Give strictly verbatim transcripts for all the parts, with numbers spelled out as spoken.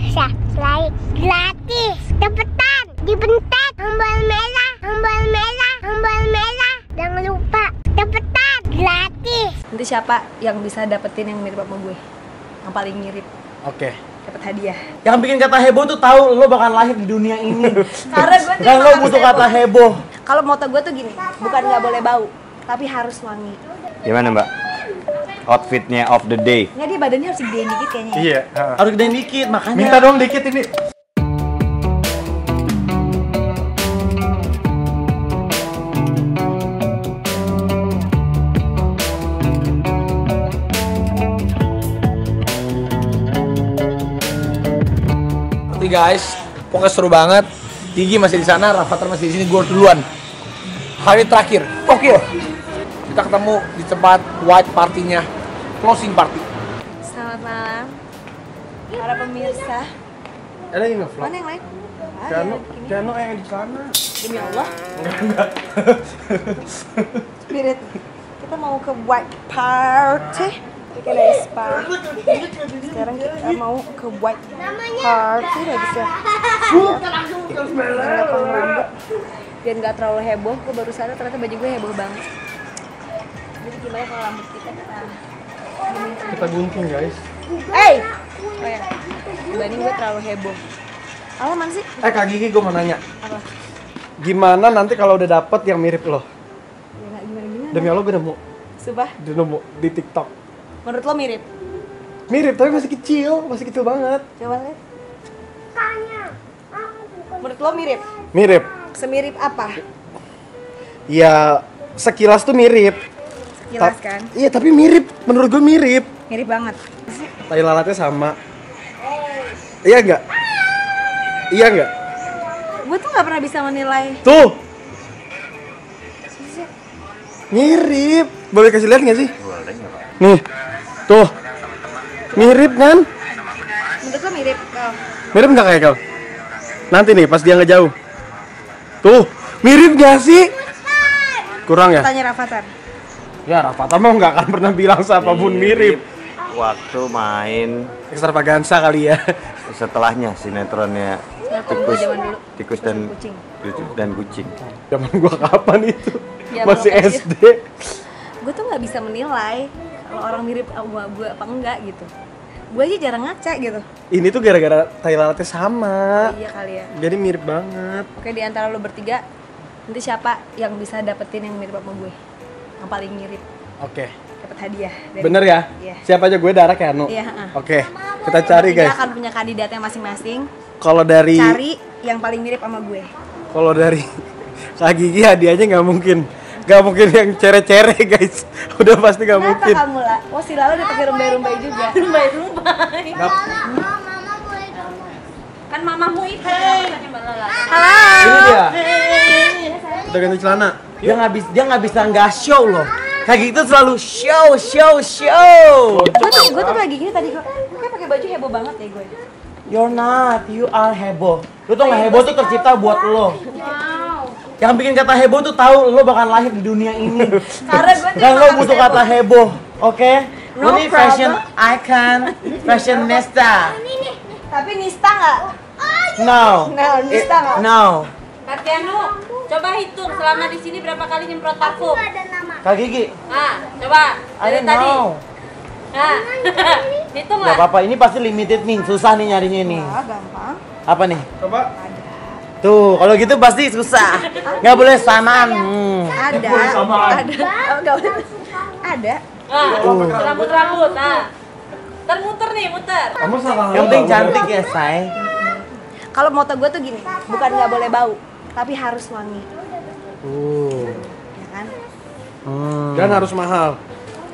subscribe gratis, cepetan dibentak tombol merah, tombol merah, tombol merah, jangan lupa cepetan gratis. Nanti siapa yang bisa dapetin yang mirip sama gue, yang paling mirip, oke okay. Dapat hadiah. Yang bikin kata heboh tuh tahu lo bakal lahir di dunia ini. Karena gue tuh lo butuh kata heboh. Kalau moto gue tuh gini, bukan nggak boleh bau, tapi harus wangi. Gimana mbak? Outfitnya of the day. Nggak, dia badannya harus gedein dikit kayaknya. Iya. Uh. Harus gedein dikit, makanya. Minta dong dikit ini. Guys, pokoknya seru banget. Gigi masih di sana, Rafathar masih di sini, gue duluan. Hari terakhir, oke. Kita ketemu di tempat white partinya, closing party. Selamat malam, para pemirsa. Ada yang nge-vlog? Mana yang lain? Cano, Cano yang di sana. Demi Allah. Enggak, enggak. Spirit, kita mau ke white party. Kita dari spa. Sekarang kita mau ke white party lagi sih. Biar nggak terlalu heboh, gue baru sadar ternyata baju gue heboh banget. Jadi gimana kalau rambut kita kita kita gunting guys? Hey, oh ya, dibanding gue terlalu heboh. Apa man sih? Eh Kak Gigi, gue mau nanya. Apa? Gimana nanti kalau udah dapet yang mirip lo? Demi Allah gue nemu. Sumpah? Gue nemu di TikTok. Menurut lo mirip? Mirip, tapi masih kecil, masih kecil banget. Coba lihat. Menurut lo mirip? Mirip. Semirip apa? Ya, sekilas tuh mirip. Sekilas Ta kan? Iya, tapi mirip, menurut gue mirip. Mirip banget. Tai lalatnya sama. Iya enggak? Iya enggak? Gue tuh gak pernah bisa menilai. Tuh! Mirip. Boleh kasih lihat gak sih? Boleh. Nih. Tuh, mirip kan? Menurut lo mirip kau? Mirip nggak kayak kau? Nanti nih, pas dia nggak jauh. Tuh, mirip gak sih? Kurang ya? Tanya Rafathar. Ya, Rafathar mah nggak akan pernah bilang siapapun mirip. Waktu main Extravaganza kali ya. Setelahnya sinetronnya tikus, tikus dan kucing. Dan kucing. Zaman gua kapan itu? Ya, masih S D. Gue tuh nggak bisa menilai kalau orang mirip sama gue apa enggak gitu. Gue aja jarang ngaca gitu. Ini tuh gara-gara tai lalatnya sama. Iya kali ya. Jadi mirip banget. Oke, di antara lo bertiga nanti siapa yang bisa dapetin yang mirip sama gue, yang paling mirip. Oke. Dapat hadiah. Bener ya? Iya. Siapa aja gue darah kayak Anu. Iya. Uh. Oke. Kita cari guys. Kita akan punya kandidatnya masing-masing. Kalau dari cari yang paling mirip sama gue. Kalau dari Kak Gigi hadiahnya nggak mungkin. Gak mungkin yang cere-cere guys, udah pasti gak kenapa mungkin. Kenapa kamu lah? Oh si Lala udah pakai rumbai-rumbai juga. Rumbai-rumbai. Mama, mama boleh dong. Kan mamamu itu. Hey. Halo. Ini dia. Hey. Udah ganti celana. Dia nggak bisa, dia nggak bisa nggak show loh. Kaki itu selalu show, show, show. Gue tuh, gue tuh lagi gini tadi gue, gue pakai baju heboh banget ya gue. You're not, you are heboh. Lu tuh nggak heboh tuh tercipta buat lo. Yang bikin kata heboh tuh tahu lo bakal lahir di dunia ini. Karena gue tuh lo butuh heboh. Kata heboh, oke? Okay? No lo nih fashion icon, fashion nista. Tapi nista nggak? No. No, nista nggak? No. Katianu, coba hitung selama di sini berapa kali nyemprot parfum? Kak Gigi. Ah, coba. Dari tadi. Nah, hitung lah. Gak apa-apa, ini pasti limited nih, susah nih nyarinya nih. Nah, gampang. Apa nih? Coba. Tuh, kalau gitu pasti susah. Nggak boleh samaan. Hmm. Ada. Ada. Enggak boleh. Ada. Rambut-rambut. Uh. Nah. Termuter nih, muter. Kamu salah. Yang penting cantik ya, Say. Kalau moto gue tuh gini, bukan nggak boleh bau, tapi harus wangi. Uh. Ya kan? Hmm. Dan harus mahal.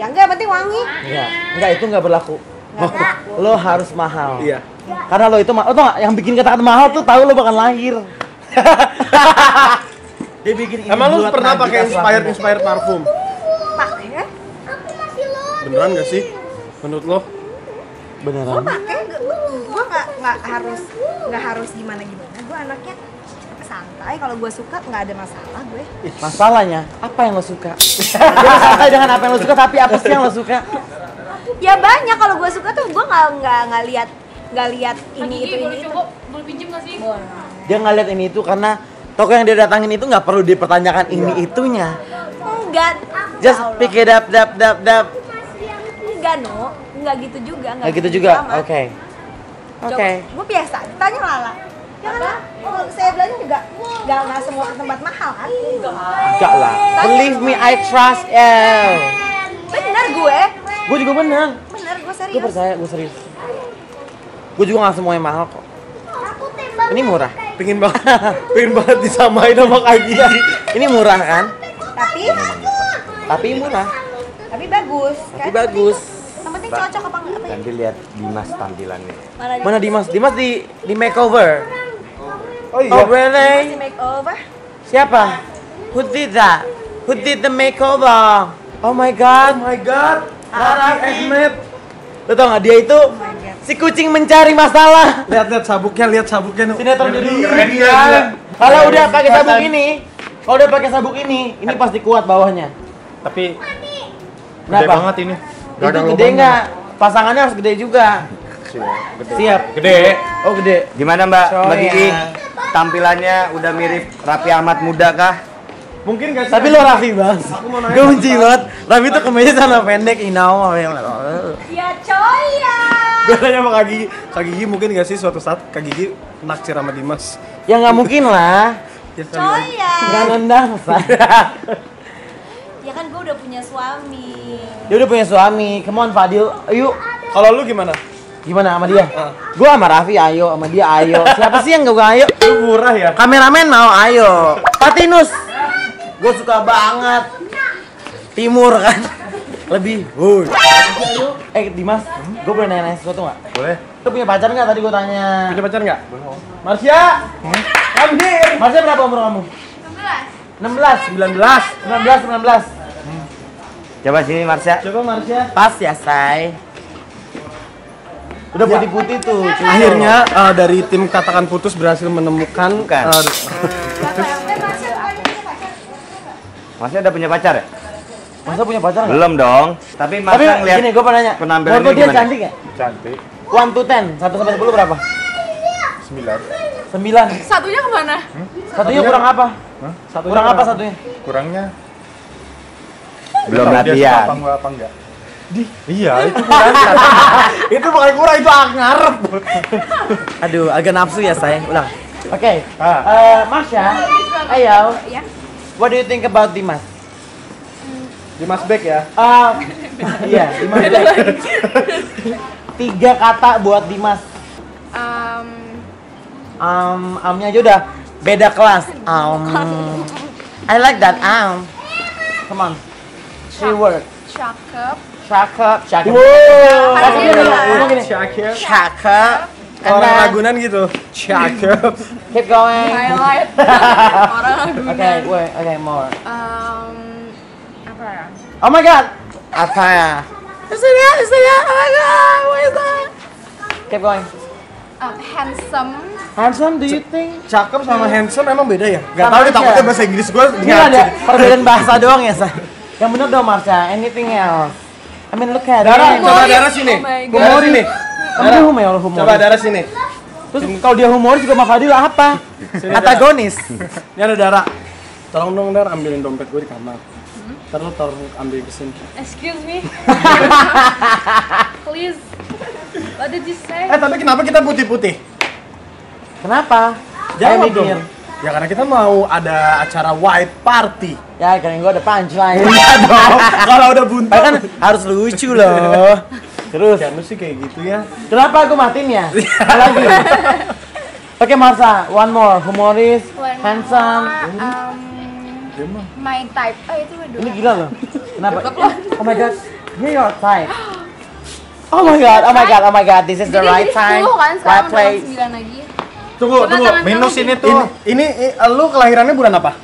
Ya enggak, penting wangi. Iya. Enggak, itu nggak berlaku. Enggak. Lo harus mahal. Iya. Karena lo itu mahal, tau gak? Yang bikin kata-kata mahal tuh tahu lo bakal lahir. Dia bikin ini. Emang lo pernah pakai inspired inspired parfum? Pakai? Aku masih lo. Beneran gak sih? Menurut lo? Beneran? Gue pakai, gue nggak nggak harus nggak harus gimana gimana. Gue anaknya santai, kalau gue suka nggak ada masalah gue. Masalahnya apa yang lo suka? Gue jangan apa yang lo suka, tapi apa sih yang lo suka? Ya banyak, kalau gue suka tuh gue nggak nggak nggak lihat. gak lihat ini itu ini. Coba boleh pinjam gak sih? Dia nggak lihat ini itu karena toko yang dia datangin itu nggak perlu dipertanyakan ini itunya. Enggak. Just pick it up, dap, dap, dap. Enggak, no, enggak gitu juga, enggak gitu juga. Oke. Oke. Gue biasa. Tanya Lala. Janganlah. Oh, saya belanja juga. Enggak enggak semua tempat mahal kan? Enggak lah. Believe me, I trust you. Bener gue. Gue juga bener. Bener, gue serius. Gue percaya, gue serius. Gue juga nggak semuanya mahal kok. Ini murah. Pengen banget, pengen banget disamain sama kaki. Ini murah kan? Tapi, tapi murah. Tapi bagus. Tapi bagus. Yang penting cocok apa enggak? Dan dilihat Dimas tampilannya. Mana Dimas? Dimas di di makeover. Oh iya. Oh really? Dimas di makeover. Siapa? Who did that? Who did the makeover? Oh my god. Oh my god. Raffi Ahmad. Lo tau nggak dia itu? Si kucing mencari masalah. Lihat-lihat sabuknya, lihat sabuknya. Sinetron jadi keren kan. Kalau udah pakai sabuk ini, kalau udah pakai sabuk ini, ini pasti kuat bawahnya. Tapi gede banget ini. Itu gede nggak? Pasangannya harus gede juga. Siap. Gede. Oh gede. Gimana Mbak? Mbak Gigi, tampilannya udah mirip Raffi Ahmad muda kah? Mungkin nggak sih? Tapi lo Raffi bang. Gue benci banget. Raffi tuh kemeja sama pendek, inau. Ya coy ya. Gue tanya sama Kak Gigi, Kak Gigi mungkin gak sih suatu saat Kak Gigi naksir sama Dimas? Ya gak mungkin lah. Ya, coy ya. Gak nendang. Ya kan gue udah punya suami. Dia udah punya suami, come on Fadil, ayo. Kalau lu gimana? Gimana sama dia? Uh. Gue sama Raffi ayo, sama dia ayo. Siapa sih yang gak gue ayo? Lu murah ya? Kameramen mau ayo. Patinus, gue suka banget. Timur kan? Lebih, wuih. Eh Dimas, hmm? Gue boleh nanya-nanya sesuatu gak? Boleh. Lu punya pacar gak tadi gue tanya? Punya pacar gak? Belum. Marsya! Hmm? Ambil! Marsya berapa umur kamu? enam belas. enam belas? sembilan belas. sembilan belas, sembilan belas. Hmm. Coba sini Marsya. Coba Marsya. Pas ya, say. Udah putih-putih ya. Tuh. Cuma akhirnya uh, dari tim Katakan Putus berhasil menemukan... Bukan. Uh, Marsya udah punya pacar ya? Masa punya pacar nggak? Belum dong. Tapi Masa ngeliat gini, gue pernah nanya. Penampilannya gimana? Dia cantik ya? Cantik. One to ten, satu sampai sepuluh berapa? Sembilan. Sembilan. Satunya kemana? Hmm? Satunya, satunya kurang apa? Huh? Satunya kurang apa satunya? Kurangnya belum latihan. Apa nggak? Apa nggak? Di? Iya itu kurang. Itu bukan kurang, itu ngarep. Aduh, agak nafsu ya saya. Ulang. Oke. Okay. Ah. Uh, Marsya, ayo. What do you think about Dimas? Dimas Beck ya? Uh, iya, Dimas Beck. Tiga kata buat Dimas. Um, um, amnya aja udah beda kelas. Um, I like that um. Come on, three word. Cakep. Cakep. Cakep. Wow. Cakep. Cakep. Orang Ragunan gitu. Cakep. Keep going. Highlight. Orang Ragunan. Okay, wait. Okay, more. Um. Oh my god! Apa ya? Is it that? Is it that? Oh my god! What is that? Keep going. Um, handsome. Handsome? Do you think? Cakep sama handsome emang beda ya? Gak tau nih, takutnya bahasa Inggris gue. Ini ada perbedaan bahasa doang ya, Sa? Yang bener dong, Marsya. Anything else? I mean, look at it. Darah, coba darah sini. Humor ini. Coba darah sini. Terus kalau dia humoris juga sama Fadil apa? Antagonis. Ini ada darah. Tolong dong, Dar, ambilin dompet gue di kamar. Ntar lu taruh ambil kesini. Excuse me. Please. What did you say? Eh tapi kenapa kita putih-putih? Kenapa? Jawab dong. Ya karena kita mau ada acara white party. Ya karena gua ada punchline. Iya dong. Kalau udah buntung kan harus lucu loh. Terus ya mesti kayak gitu ya. Kenapa aku matiin ya? Lagi. Oke Marsya, one more. Humoris, handsome. My type, oh itu dua. Ini gila loh. Kenapa? Oh my god, you're your type. Oh my god, oh my god, oh my god, this is the right time, right place. Tunggu, tunggu, minus ini tuh. Ini, lu kelahirannya bulan apa?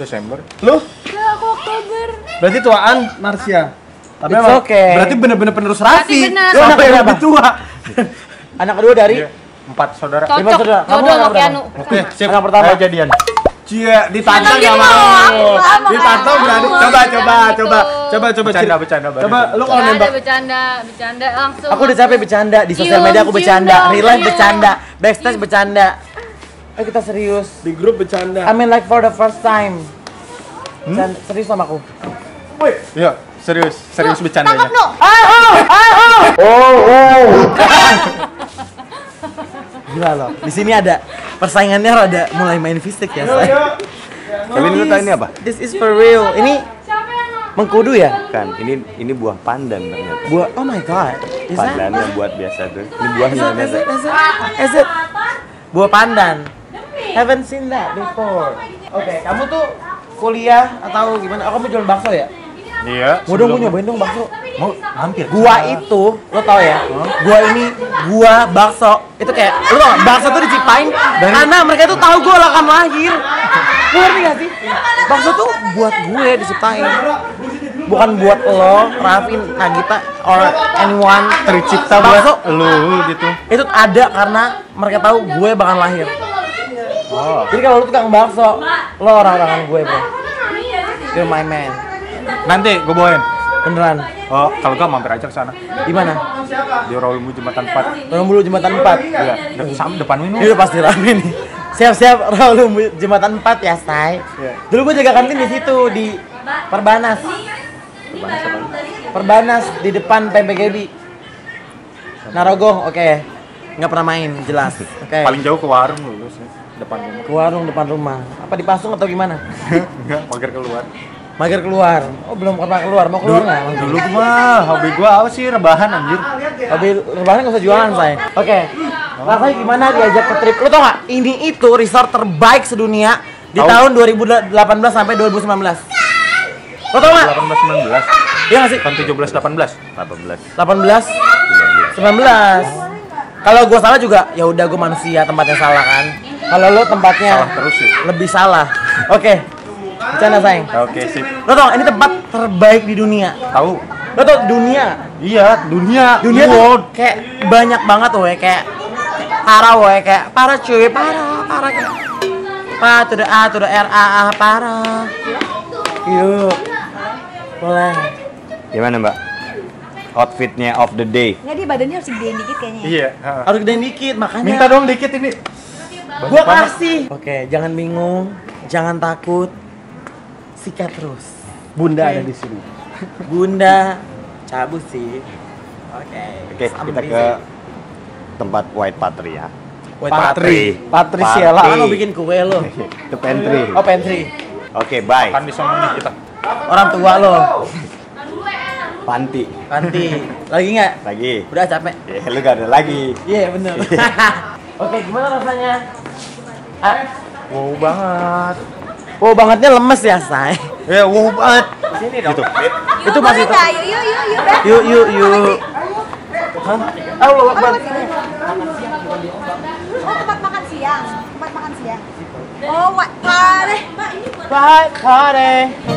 Desember. Lu? Aku Oktober. Berarti tuaan Marsya. Tapi berarti bener-bener penerus Raffi. Sampai yang lebih tua. Anak kedua dari? Empat saudara. Lima saudara. Kamu anak berapa? Oke, siap. Anak pertama jadian. Cia, ditantang sama aku. Ditantang berani. Coba, coba, coba. Coba coba bercanda bercanda. Coba lu kalau nembak bercanda bercanda langsung. Aku udah capek bercanda di sosial media, aku bercanda, real life bercanda, backstage bercanda. Eh kita serius. Di grup bercanda. I mean like for the first time. Bercanda, serius sama aku. Woi. Iya, serius, serius bercandanya. Aho, aho. Oh, oh. Gila loh. Di sini ada persaingannya rada mulai main fisik ya, say. Tapi lu tahu ini apa? This is for real. Ini mengkudu ya? Kan, ini ini buah pandan ternyata. Buah, oh my god. Pandan yang buat biasa tuh. Ini buahnya biasa. Is it? Buah pandan. Haven't seen that before. Oke, kamu tuh kuliah atau gimana? Kamu jual bakso ya? Iya. Mau dong, mau nyobain dong bakso. Mau hampir. Gua itu, lo tau ya? Gua ini, gua bakso. Itu kayak, lo tau bakso tuh dicipain karena mereka tuh tahu gua akan lahir. Lo ngerti gak sih? Bakso tuh buat gue diciptain, bukan buat lo, Raffi, Nagita, or anyone. Tercipta bakso lo gitu. Itu ada karena mereka tahu gue bakal lahir. Jadi kalau lo tukang bakso, lo orang-orangan gue bro. You're my man. Nanti gue bawain. Beneran. Oh, kalau enggak mampir aja ke sana. Di mana? Di Rawalumbu Jembatan empat. Rawalumbu Jembatan empat. Iya, depan depan ini. Iya, pasti rame nih. Siap-siap Rawalumbu Jembatan empat ya, Say. Iya. Dulu gua jaga kantin di situ di Perbanas. Perbanas. Perbanas di depan P M P G B. Narogoh, oke. Enggak pernah main, jelas. Oke. Paling jauh ke warung lu sih, depan rumah. Ke warung depan rumah. Apa di Pasung atau gimana? Enggak, mager keluar. Mager keluar. Oh, belum pernah keluar. Mau keluar nggak? Dulu mah hobi gua apa sih? Rebahan anjir. Hobi rebahan nggak usah jualan, Say. Oke. Rasanya gimana diajak ke trip? Lu tau nggak? Ini itu resort terbaik sedunia di tahun dua ribu delapan belas sampai dua ribu sembilan belas. Lu tau nggak? delapan belas sembilan belas. Iya nggak sih? tujuh belas delapan belas. delapan belas. delapan belas. sembilan belas. Kalau gua salah juga, ya udah gua manusia, tempatnya salah kan. Kalau lu tempatnya salah terus sih. Lebih salah. Oke. Bercanda sayang. Oke sip. Lo tau ini tempat terbaik di dunia. Tahu? Lo tau dunia? Iya dunia. Dunia tuh kayak banyak banget woy, kayak parah woy, kayak parah cuy, parah parah kayak pa to the a to the r a a parah. Yuk boleh. Gimana mbak? Outfitnya of the day. Nggak dia badannya harus gedein dikit kayaknya. Iya. Harus gedein dikit makanya. Minta dong dikit ini. Gua kasih. Oke jangan bingung, jangan takut. Sikat terus. Bunda okay. Ada di sini. Bunda cabut sih. Oke. Okay. Oke, okay, kita ke tempat White Patri ya. White Patri. Patri Siela lo bikin kue lo. Itu pantry. Oh, pantry. Oke, okay, bye. Kan bisa ngomong kita. Orang tua lo. Panti. Panti. Lagi nggak? Lagi. Udah capek. Ya, yeah, lu gak ada lagi. Iya, yeah, bener. Oke, okay, gimana rasanya? Ah. Wow banget. Wow bangetnya lemes ya, Say. Ya, yeah, wow banget. Sini dong. Gitu. Itu masih itu. Yuk, yuk, yuk. Yuk, yuk, yuk. Hah? Allah Akbar. Oh, tempat makan siang. Tempat makan siang. Oh, what party. What party.